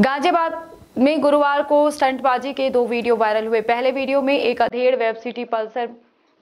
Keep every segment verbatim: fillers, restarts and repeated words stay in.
गाजियाबाद में गुरुवार को स्टंटबाजी के दो वीडियो वायरल हुए। पहले वीडियो में एक अधेड़ वेब सिटी पल्सर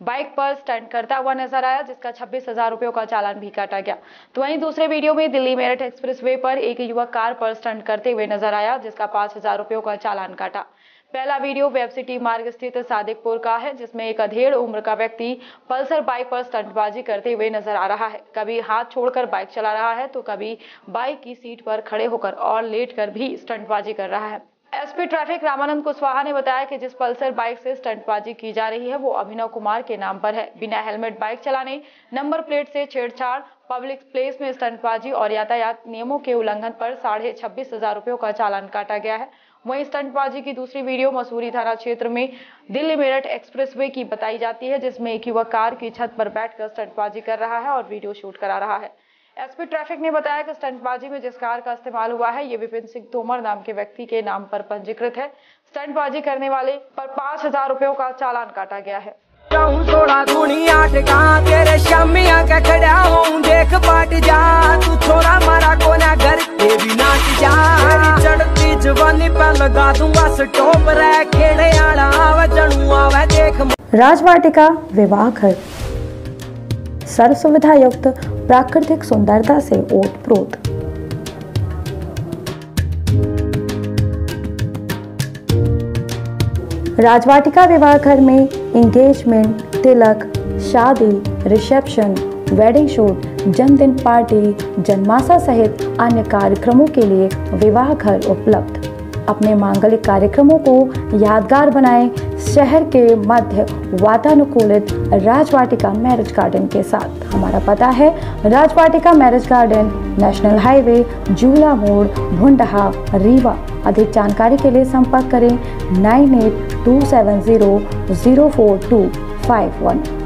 बाइक पर स्टंट करता हुआ नजर आया, जिसका छब्बीस हजार रुपयों का चालान भी काटा गया। तो वहीं दूसरे वीडियो में दिल्ली मेरठ एक्सप्रेसवे पर एक युवक कार पर स्टंट करते हुए नजर आया, जिसका पांच हजार रुपयों का चालान काटा। पहला वीडियो वेब सिटी मार्ग स्थित सादिकपुर का है, जिसमें एक अधेड़ उम्र का व्यक्ति पल्सर बाइक पर स्टंटबाजी करते हुए नजर आ रहा है। कभी हाथ छोड़कर बाइक चला रहा है तो कभी बाइक की सीट पर खड़े होकर और लेटकर भी स्टंटबाजी कर रहा है। एसपी ट्रैफिक रामानंद कुशवाहा ने बताया कि जिस पल्सर बाइक से स्टंटबाजी की जा रही है वो अभिनव कुमार के नाम पर है। बिना हेलमेट बाइक चलाने, नंबर प्लेट से छेड़छाड़, पब्लिक प्लेस में स्टंटबाजी और यातायात नियमों के उल्लंघन पर साढ़े छब्बीस हजार रुपयों का चालान काटा गया है। वहीं स्टंटबाजी की दूसरी वीडियो मसूरी थाना क्षेत्र में दिल्ली मेरठ एक्सप्रेसवे की बताई जाती है, जिसमें एक युवक कार की छत पर बैठकर स्टंटबाजी कर रहा है और वीडियो शूट करा रहा है। एसपी ट्रैफिक ने बताया कि स्टंटबाजी में जिस कार का इस्तेमाल हुआ है, ये विपिन सिंह तोमर नाम के व्यक्ति के नाम पर पंजीकृत है। स्टंटबाजी करने वाले पर पाँच हजार रुपयों का चालान काटा गया है। थोड़ा दुनिया टिका तेरे शमिया का खड़ा हूं, देख पाट जा तू थोड़ा मारा कोना घर के बिना जा, चढ़ती जवानी पर लगा दूंगा स्टॉप रे खेड़े आला आवे चढ़ूआ वे देख। राजवाटिका विवाह घर सर्व सुविधा युक्त प्राकृतिक सुंदरता से ओतप्रोत। राजवाटिका विवाह घर में एंगेजमेंट, तिलक, शादी, रिसेप्शन, वेडिंग शूट, जन्मदिन पार्टी, जन्माशा सहित अन्य कार्यक्रमों के लिए विवाह घर उपलब्ध। अपने मांगलिक कार्यक्रमों को यादगार बनाएं शहर के मध्य वातानुकूलित राजवाटिका मैरिज गार्डन के साथ। हमारा पता है Rajvatika marriage garden, national highway, Jula मोड़, भुंडहा, रीवा। अधिक जानकारी के लिए संपर्क करें nine eight two seven zero zero four two five one.